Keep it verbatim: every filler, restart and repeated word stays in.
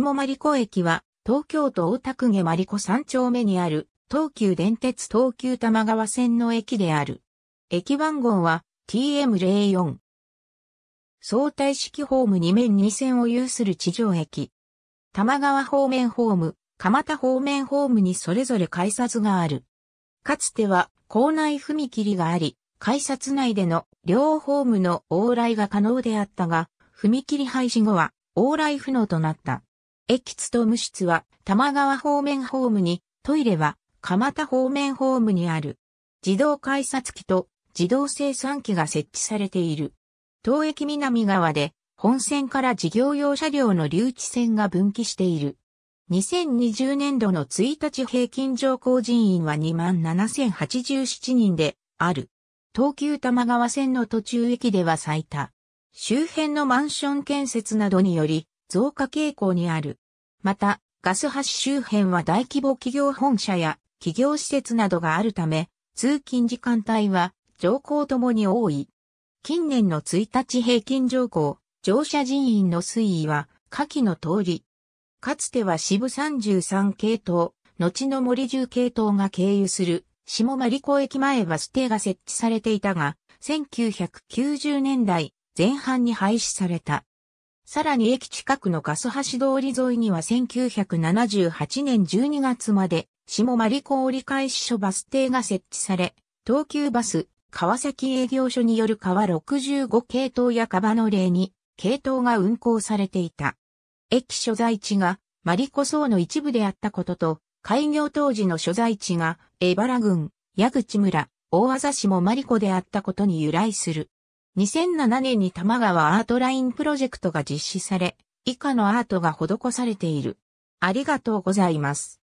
下丸子駅は、東京都大田区下丸子さん丁目にある、東急電鉄東急多摩川線の駅である。駅番号は ティーエムゼロよん。相対式ホームに面に線を有する地上駅。多摩川方面ホーム、蒲田方面ホームにそれぞれ改札がある。かつては構内踏切があり、改札内での両ホームの往来が可能であったが、踏切廃止後は往来不能となった。駅務室は多摩川方面ホームに、トイレは蒲田方面ホームにある。自動改札機と自動清算機が設置されている。当駅南側で本線から事業用車両の留置線が分岐している。にせんにじゅうねんどのいちにち平均乗降人員は にまんななせんはちじゅうなな 人である。東急多摩川線の途中駅では最多。周辺のマンション建設などにより増加傾向にある。また、ガス橋周辺は大規模企業本社や企業施設などがあるため、通勤時間帯は乗降ともに多い。近年のいちにち平均乗降、乗車人員の推移は下記の通り。かつては渋さんじゅうさん系統、後の森じゅう系統が経由する下丸子駅前バス停が設置されていたが、せんきゅうひゃくきゅうじゅうねんだいぜん半に廃止された。さらに駅近くのガス橋通り沿いにはせんきゅうひゃくななじゅうはちねんじゅうにがつまで下丸子折り返し所バス停が設置され、東急バス、川崎営業所による川ろくじゅうご系統や川のれいに系統が運行されていた。駅所在地が丸子層の一部であったことと、開業当時の所在地が荏原郡、矢口村、大字下丸子であったことに由来する。にせんななねんに多摩川アートラインプロジェクトが実施され、以下のアートが施されている。ありがとうございます。